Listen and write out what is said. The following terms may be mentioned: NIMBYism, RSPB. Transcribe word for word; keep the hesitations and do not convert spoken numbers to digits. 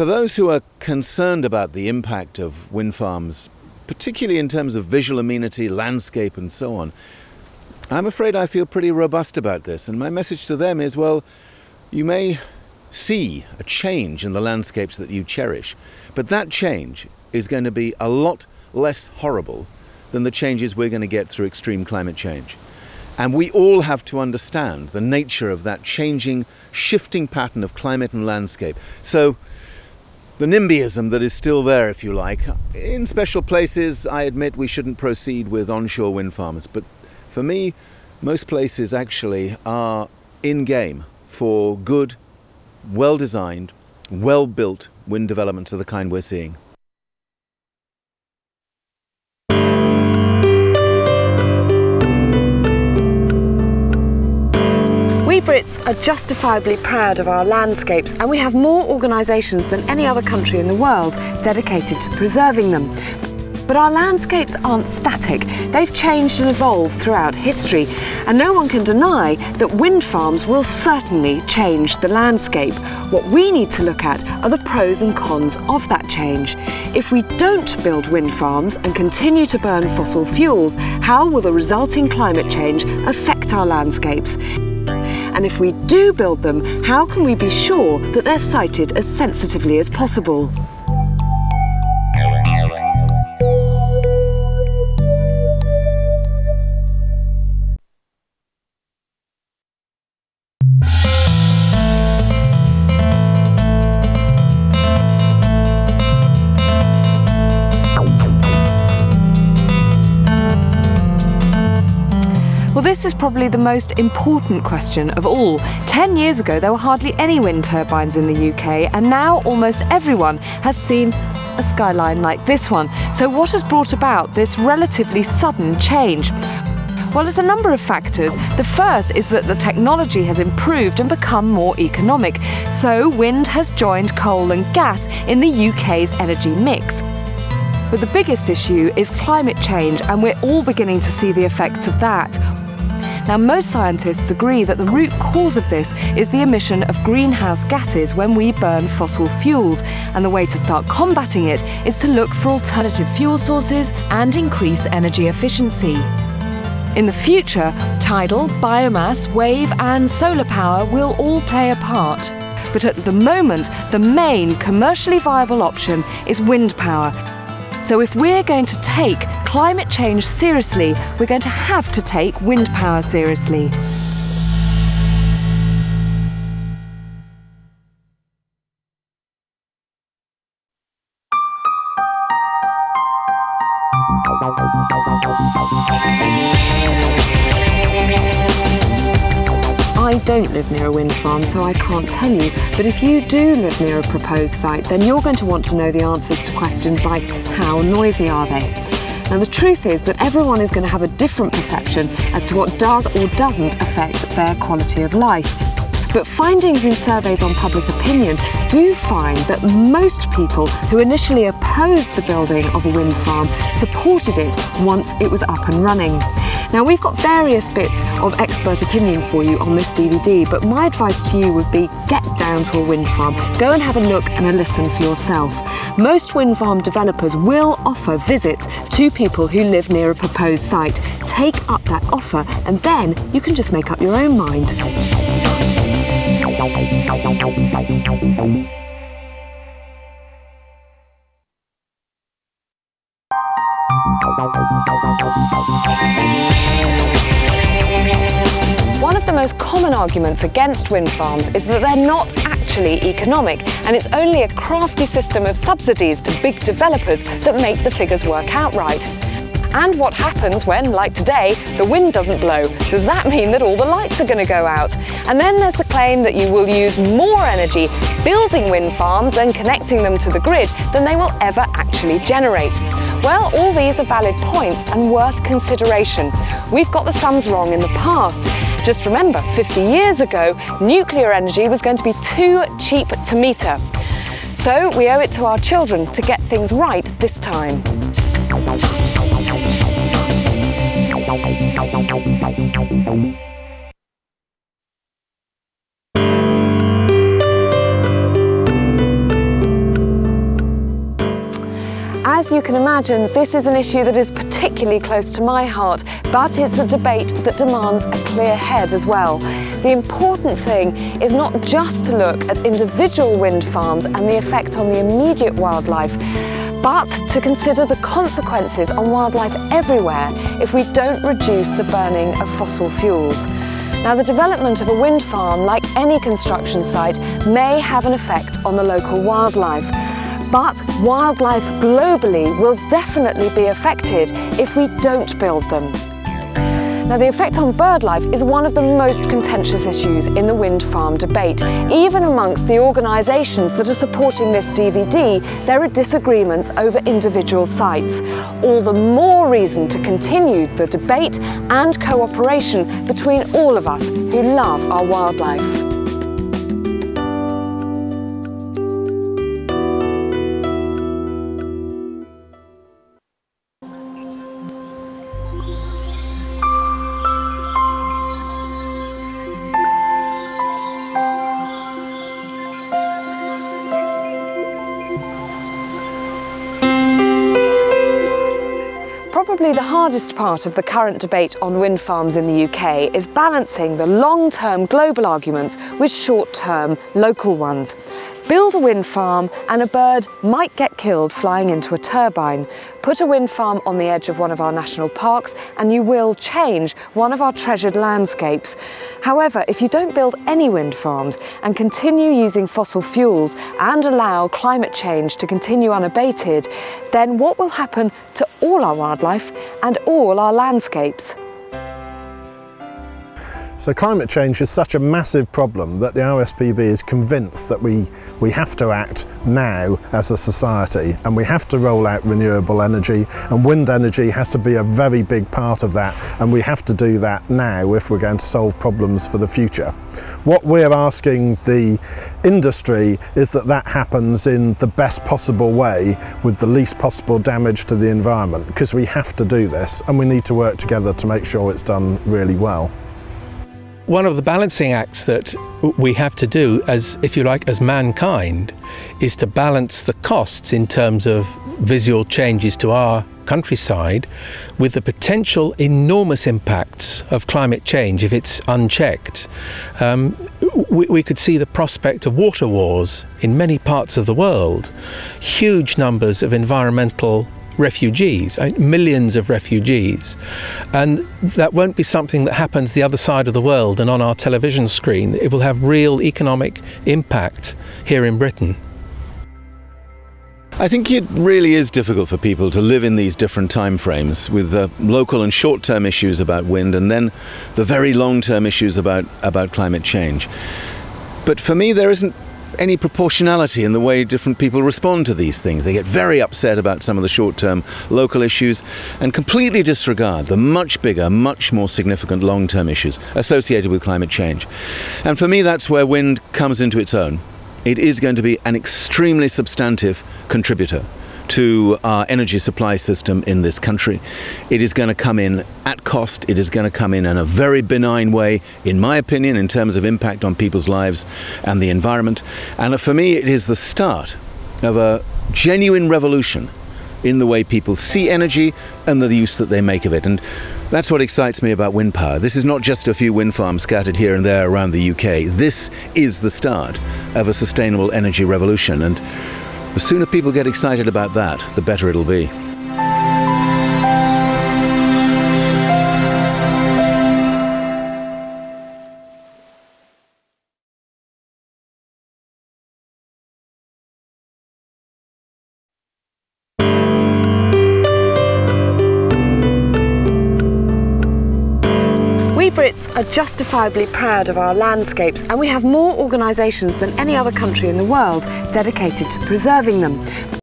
For those who are concerned about the impact of wind farms, particularly in terms of visual amenity, landscape and so on, I'm afraid I feel pretty robust about this, and my message to them is, well, you may see a change in the landscapes that you cherish, but that change is going to be a lot less horrible than the changes we're going to get through extreme climate change. And we all have to understand the nature of that changing, shifting pattern of climate and landscape. So the NIMBYism that is still there, if you like, in special places, I admit we shouldn't proceed with onshore wind farms. But for me, most places actually are in game for good, well-designed, well-built wind developments of the kind we're seeing. We Brits are justifiably proud of our landscapes, and we have more organisations than any other country in the world dedicated to preserving them. But our landscapes aren't static. They've changed and evolved throughout history, and no one can deny that wind farms will certainly change the landscape. What we need to look at are the pros and cons of that change. If we don't build wind farms and continue to burn fossil fuels, how will the resulting climate change affect our landscapes? And if we do build them, how can we be sure that they're sited as sensitively as possible? This is probably the most important question of all. Ten years ago, there were hardly any wind turbines in the U K, and now almost everyone has seen a skyline like this one. So what has brought about this relatively sudden change? Well, there's a number of factors. The first is that the technology has improved and become more economic. So wind has joined coal and gas in the U K's energy mix. But the biggest issue is climate change, and we're all beginning to see the effects of that. Now, most scientists agree that the root cause of this is the emission of greenhouse gases when we burn fossil fuels, and the way to start combating it is to look for alternative fuel sources and increase energy efficiency. In the future, tidal, biomass, wave and solar power will all play a part. But at the moment, the main commercially viable option is wind power. So if we're going to take climate change seriously, we're going to have to take wind power seriously. I don't live near a wind farm, so I can't tell you, but if you do live near a proposed site, then you're going to want to know the answers to questions like, how noisy are they? Now, the truth is that everyone is going to have a different perception as to what does or doesn't affect their quality of life. But findings in surveys on public opinion do find that most people who initially opposed the building of a wind farm supported it once it was up and running. Now, we've got various bits of expert opinion for you on this D V D, but my advice to you would be get down to a wind farm, go and have a look and a listen for yourself. Most wind farm developers will offer visits to people who live near a proposed site. Take up that offer and then you can just make up your own mind. One of the most common arguments against wind farms is that they're not actually economic, and it's only a crafty system of subsidies to big developers that make the figures work out right. And what happens when, like today, the wind doesn't blow? Does that mean that all the lights are going to go out? And then there's the claim that you will use more energy building wind farms and connecting them to the grid than they will ever actually generate. Well, all these are valid points and worth consideration. We've got the sums wrong in the past. Just remember, fifty years ago, nuclear energy was going to be too cheap to meter. So we owe it to our children to get things right this time. As you can imagine, this is an issue that is particularly close to my heart, but it's a debate that demands a clear head as well. The important thing is not just to look at individual wind farms and the effect on the immediate wildlife, but to consider the consequences on wildlife everywhere if we don't reduce the burning of fossil fuels. Now, the development of a wind farm, like any construction site, may have an effect on the local wildlife. But wildlife globally will definitely be affected if we don't build them. Now, the effect on bird life is one of the most contentious issues in the wind farm debate. Even amongst the organisations that are supporting this D V D, there are disagreements over individual sites. All the more reason to continue the debate and cooperation between all of us who love our wildlife. Probably the hardest part of the current debate on wind farms in the U K is balancing the long-term global arguments with short-term local ones. Build a wind farm and a bird might get killed flying into a turbine. Put a wind farm on the edge of one of our national parks and you will change one of our treasured landscapes. However, if you don't build any wind farms and continue using fossil fuels and allow climate change to continue unabated, then what will happen to all our wildlife and all our landscapes? So climate change is such a massive problem that the R S P B is convinced that we, we have to act now as a society, and we have to roll out renewable energy, and wind energy has to be a very big part of that, and we have to do that now if we're going to solve problems for the future. What we're asking the industry is that that happens in the best possible way with the least possible damage to the environment, because we have to do this and we need to work together to make sure it's done really well. One of the balancing acts that we have to do as, if you like, as mankind is to balance the costs in terms of visual changes to our countryside with the potential enormous impacts of climate change if it's unchecked. Um, we, we could see the prospect of water wars in many parts of the world, huge numbers of environmental refugees, millions of refugees, and that won't be something that happens the other side of the world and on our television screen. It will have real economic impact here in Britain. I think it really is difficult for people to live in these different time frames, with the local and short-term issues about wind and then the very long-term issues about, about climate change. But for me, there isn't any proportionality in the way different people respond to these things. They get very upset about some of the short-term local issues and completely disregard the much bigger, much more significant long-term issues associated with climate change. And for me, that's where wind comes into its own. It is going to be an extremely substantive contributor to our energy supply system in this country. It is going to come in at cost. It is going to come in in a very benign way, in my opinion, in terms of impact on people's lives and the environment. And for me, it is the start of a genuine revolution in the way people see energy and the use that they make of it. And that's what excites me about wind power. This is not just a few wind farms scattered here and there around the U K. This is the start of a sustainable energy revolution. And the sooner people get excited about that, the better it'll be. Brits are justifiably proud of our landscapes, and we have more organisations than any other country in the world dedicated to preserving them.